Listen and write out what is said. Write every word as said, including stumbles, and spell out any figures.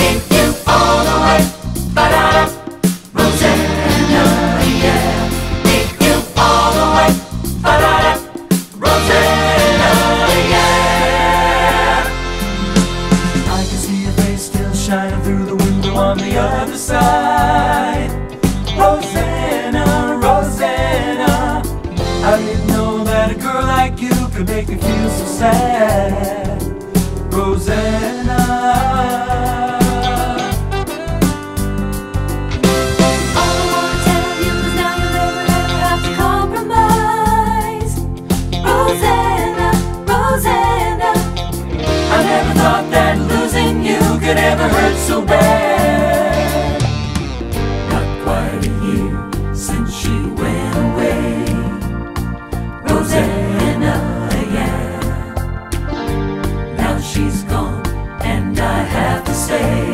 with you all the way. Ba-da-da, Rosanna, yeah. With you all the way. Ba-da-da, Rosanna, yeah. I can see your face still shining through the window on the other side. Rosanna, Rosanna, I didn't know that a girl like you could make me feel so sad. Rosanna, she's gone, and I have to stay.